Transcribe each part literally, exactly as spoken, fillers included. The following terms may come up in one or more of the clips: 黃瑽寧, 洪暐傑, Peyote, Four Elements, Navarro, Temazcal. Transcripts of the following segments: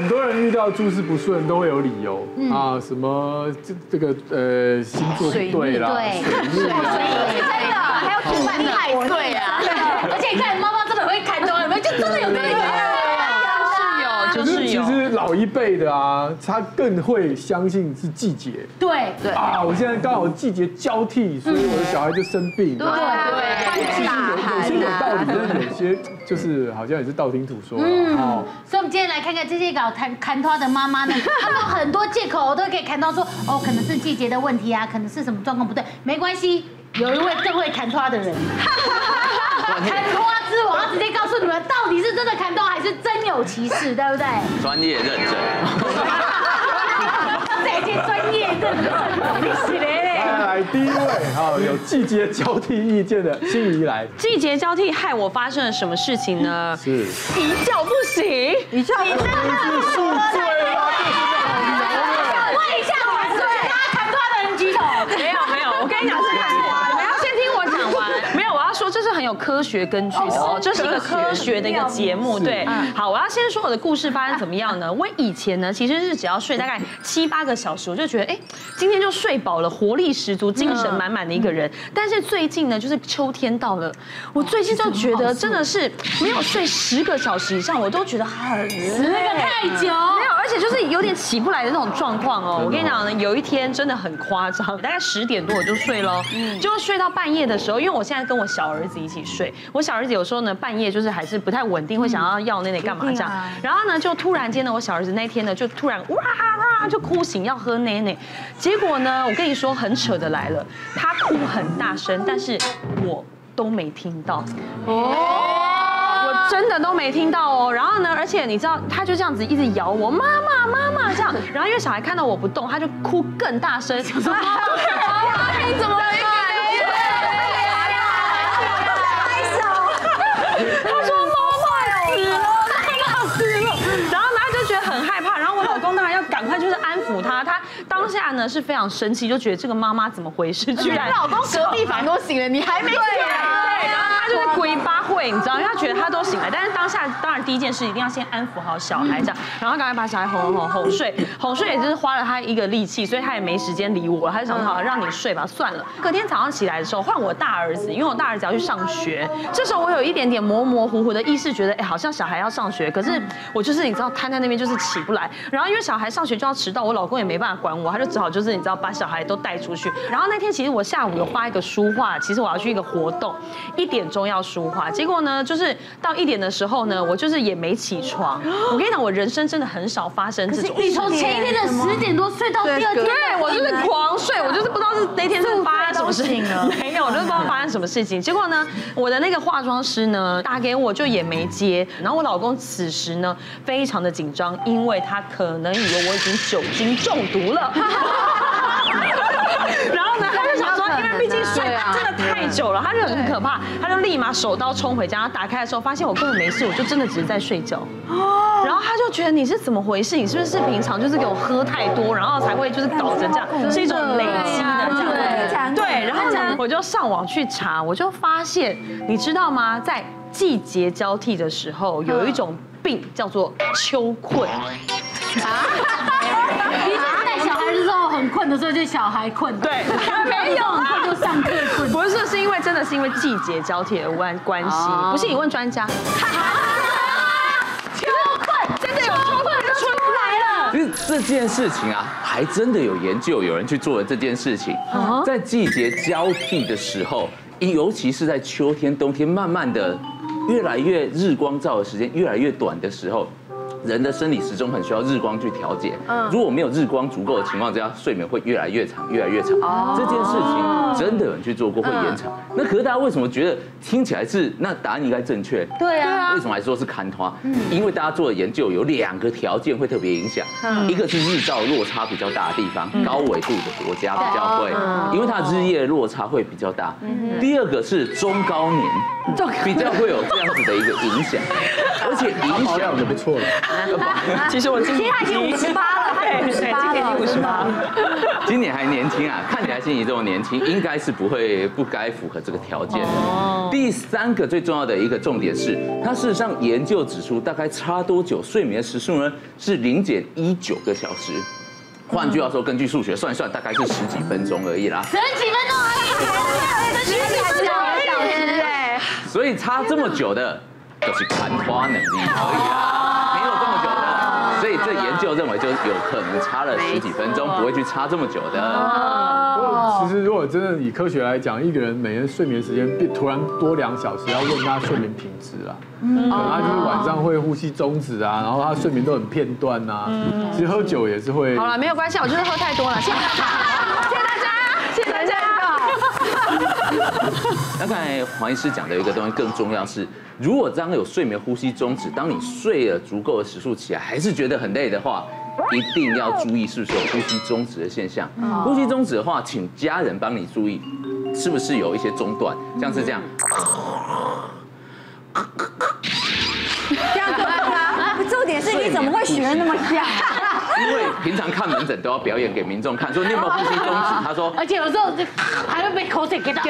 很多人遇到诸事不顺都会有理由、嗯、啊，什么这这个呃星座对啦，水逆啦，真的还有土星太岁啊，而且你看猫猫真的会看中，有没有？就真的有对的。 就是其实老一辈的啊，他更会相信是季节。对对啊，我现在刚好季节交替，所以我的小孩就生病。对对，有些有道理，但有些就是好像也是道听途说。嗯，所以我们今天来看看这些搞砍砍拖的妈妈呢，他们很多借口都可以砍到说，哦，可能是季节的问题啊，可能是什么状况不对，没关系，有一位更会砍拖的人。 砍拖之王，他直接告诉你们到底是真的砍拖还是真有其事，对不对？专业认证，这些专业认证，你死嘞！来，第一位啊，有季节交替意见的心仪来。季节交替害我发生了什么事情呢？是一觉不醒，一觉不醒是宿醉啊！想问一下，我是大家砍拖的人举手？没有没有，我跟你讲是砍拖。 说这是很有科学根据的哦，这是一个科学的一个节目，对。好，我要先说我的故事发生怎么样呢？我以前呢，其实是只要睡大概七八个小时，我就觉得哎，今天就睡饱了，活力十足，精神满满的一个人。但是最近呢，就是秋天到了，我最近就觉得真的是没有睡十个小时以上，我都觉得很十个太久，没有，而且就是有点起不来的那种状况哦。我跟你讲呢，有一天真的很夸张，大概十点多我就睡咯，就睡到半夜的时候，因为我现在跟我小 儿子一起睡，我小儿子有时候呢半夜就是还是不太稳定，会想要要奶奶干嘛这样。然后呢，就突然间呢，我小儿子那天呢就突然哇哇就哭醒要喝奶奶，结果呢，我跟你说很扯的来了，他哭很大声，但是我都没听到。哦。 真的都没听到哦，然后呢，而且你知道，他就这样子一直咬我，妈妈妈妈这样，然后因为小孩看到我不动，他就哭更大声，想说妈妈你怎么了？ 他说妈妈死了，妈妈死了，然后他就觉得很害怕，然后我老公当然要赶快就是安抚他，他当下呢是非常生气，就觉得这个妈妈怎么回事，居然老公隔壁房都醒了，你还没醒来，对，然后他就是鬼八会，你知道，他觉得他都醒来，但是当下当然第一件事一定要先安抚好小孩这样，然后赶快把小孩哄哄哄睡，哄睡也就是花了他一个力气，所以他也没时间理我，他就想好让你睡吧，算了。隔天早上起来的时候，换我大儿子，因为我大儿子要去上学，这时候我有一点点模模糊糊的意识，觉得哎好像小孩要上学，可是我就是你知道瘫在那边就是起不来，然后因为小孩上学就要迟到，我老公也没办法管我，他就只好就是你知道把小孩都带出去。然后那天其实我下午有画一个书画，其实我要去一个活动，一点钟要书画。 结果呢，就是到一点的时候呢，我就是也没起床。我跟你讲，我人生真的很少发生这种。你从前一天的十点多睡到第二天，对我就是狂睡，我就是不知道是那天是发生什么事情了。没有，我就是不知道发生什么事情。结果呢，我的那个化妆师呢打给我，就也没接。然后我老公此时呢非常的紧张，因为他可能以为我已经酒精中毒了。然后呢，他就想说，因为毕竟睡真的太久了，他就很可怕，他就立马手刀冲回家。打开的时候，发现我根本没事，我就真的只是在睡觉。然后他就觉得你是怎么回事？你是不是平常就是给我喝太多，然后才会就是搞成这样，是一种累积的这样。对，然后呢，我就上网去查，我就发现，你知道吗？在季节交替的时候，有一种病叫做秋困。 很困的时候就小孩困，对，没有很困就上课困，不是是因为真的是因为季节交替而关关系，不信你问专家。秋困真的有秋困就出来了。其实这件事情啊，还真的有研究，有人去做了这件事情，在季节交替的时候，尤其是在秋天、冬天，慢慢的越来越日光照的时间越来越短的时候。 人的生理时钟很需要日光去调节，如果没有日光足够的情况之下，睡眠会越来越长，越来越长。这件事情真的有人去做过，会延长。那可是大家为什么觉得听起来是那答案应该正确？对啊，为什么还说是砍拖？因为大家做的研究有两个条件会特别影响，一个是日照落差比较大的地方，高纬度的国家比较会，因为它日夜落差会比较大。第二个是中高年，比较会有这样子的一个影响，而且影响就不错了。 其实我今年已经五十八了，他对，今年你五十八，今年还年轻啊，看起来心仪这么年轻，应该是不会不该符合这个条件的。哦、第三个最重要的一个重点是，它事实上研究指出，大概差多久睡眠时数呢？是零点一九个小时。 换句话说，根据数学算一算，大概是十几分钟而已啦。十几分钟而已，十几分钟而已哎。所以差这么久的，就是看花能力而已啦，没有这么久的。所以这研究认为，就有可能差了十几分钟，不会去差这么久的。不过，其实如果真的以科学来讲，一个人每天睡眠时间突然多两小时，要问他睡眠品质啦。 嗯，他就是晚上会呼吸中止啊，然后他睡眠都很片段啊。嗯，其实喝酒也是会。好了，没有关系，我就是喝太多了。谢谢大家，谢谢大家，谢谢大家。那刚才黄医师讲的一个东西更重要是，如果当有睡眠呼吸中止，当你睡了足够的时数起来，还是觉得很累的话，一定要注意是不是有呼吸中止的现象。呼吸中止的话，请家人帮你注意，是不是有一些中断，像是这样。 这样子啊！重点是你怎么会学那么像？因为平常看门诊都要表演给民众看，说你有没有呼吸中止？他说，而且有时候还会被口水给打。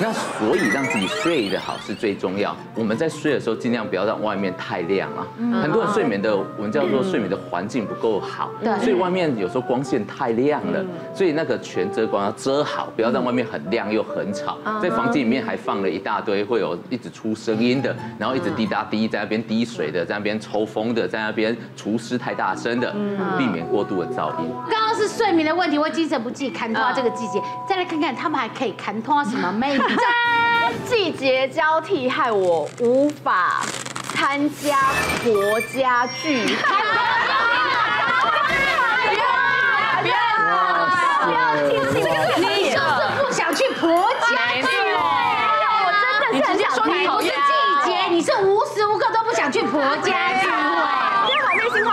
那所以让自己睡得好是最重要。我们在睡的时候，尽量不要让外面太亮啊。很多人睡眠的，我们叫做睡眠的环境不够好，所以外面有时候光线太亮了，所以那个全遮光要遮好，不要让外面很亮又很吵。在房间里面还放了一大堆会有一直出声音的，然后一直滴答滴，在那边滴水的，在那边抽风的，在那边除湿太大。 真的，避免过度的噪音。刚刚是睡眠的问题，我精神不济，看拖这个季节，再来看看他们还可以看拖什么魅力。季节交替害我无法参加国家剧。不要不要提醒我，你就是不想去国家剧。没有，我真的是很想去。不是季节，你是无时无刻都不想去国家剧。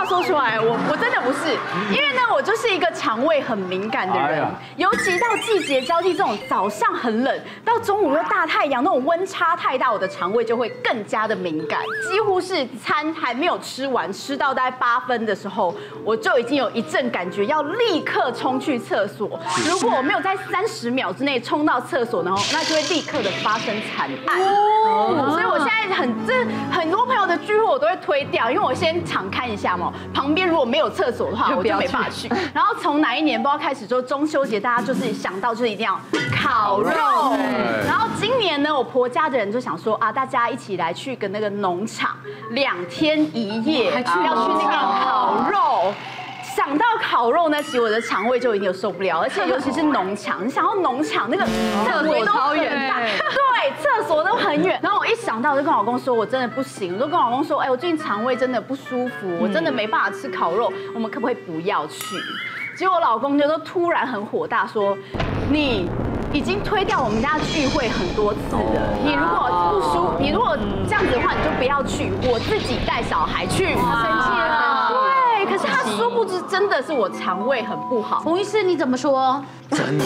说出来，我我真的不是，因为呢，我就是一个肠胃很敏感的人，尤其到季节交替这种早上很冷，到中午又大太阳，那种温差太大，我的肠胃就会更加的敏感，几乎是餐还没有吃完，吃到大概八分的时候，我就已经有一阵感觉要立刻冲去厕所，如果我没有在三十秒之内冲到厕所，然后那就会立刻的发生惨案。哦，所以我现在很这很多朋友的聚会我都会推掉，因为我先敞开一下嘛。 旁边如果没有厕所的话，我就没法去。然后从哪一年不知道开始，就中秋节大家就是想到就是一定要烤肉。然后今年呢，我婆家的人就想说啊，大家一起来去个那个农场两天一夜，要去那个烤肉。 想到烤肉呢，其实我的肠胃就已经有受不了，而且尤其是农场，你想到农场那个厕所都很远，对，厕所都很远。然后我一想到，我就跟老公说，我真的不行，我就跟老公说，哎，我最近肠胃真的不舒服，我真的没办法吃烤肉，我们可不可以不要去？结果我老公就都突然很火大说，你。 已经推掉我们家聚会很多次了。你如果不舒，你如果这样子的话，你就不要去。我自己带小孩去，他生气了。对，可是他殊不知真的是我肠胃很不好。洪医师你怎么说？真的。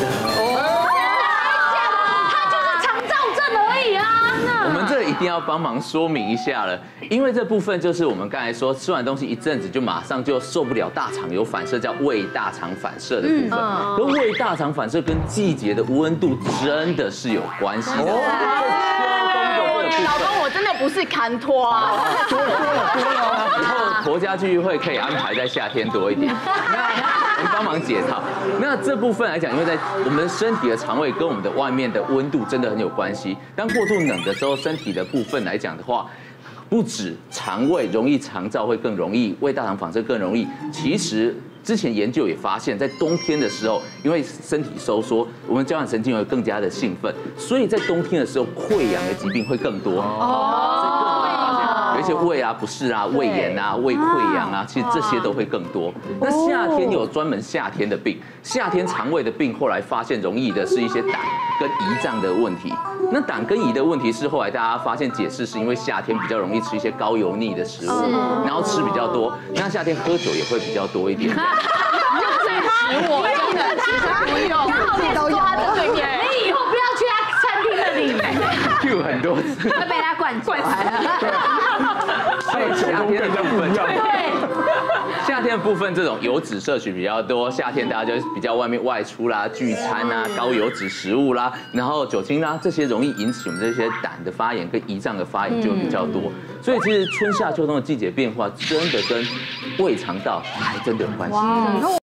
他就是肠燥症而已啊。我们这一定要帮忙说明一下了，因为这部分就是我们刚才说吃完东西一阵子就马上就受不了大肠有反射，叫胃大肠反射的部分。而胃大肠反射跟季节的温度真的是有关系的。老公，我真的不是看拖啊，多了多了多了。以后婆家聚会可以安排在夏天多一点。 帮忙解套。那这部分来讲，因为在我们身体的肠胃跟我们的外面的温度真的很有关系。当过度冷的时候，身体的部分来讲的话，不止肠胃容易肠燥，会更容易胃大肠反射更容易。其实之前研究也发现，在冬天的时候，因为身体收缩，我们交感神经会更加的兴奋，所以在冬天的时候，溃疡的疾病会更多。哦。 而且胃啊不适啊，胃炎啊，胃溃疡啊，其实这些都会更多。那夏天有专门夏天的病，夏天肠胃的病，后来发现容易的是一些胆跟胰脏的问题。那胆跟胰的问题是后来大家发现解释是因为夏天比较容易吃一些高油腻的食物，然后吃比较多，那夏天喝酒也会比较多一点。所以食物真的其实不用，刚好你都有。你以后不要去他餐厅的里面。Q 很多次，会被他灌灌坏了。所以夏天的部分，对，夏天的部分这种油脂摄取比较多，夏天大家就比较外面外出啦、聚餐啊、高油脂食物啦，然后酒精啦，这些容易引起我们这些胆的发炎跟胰脏的发炎就比较多。所以其实春夏秋冬的季节变化，真的跟胃肠道还真的有关系。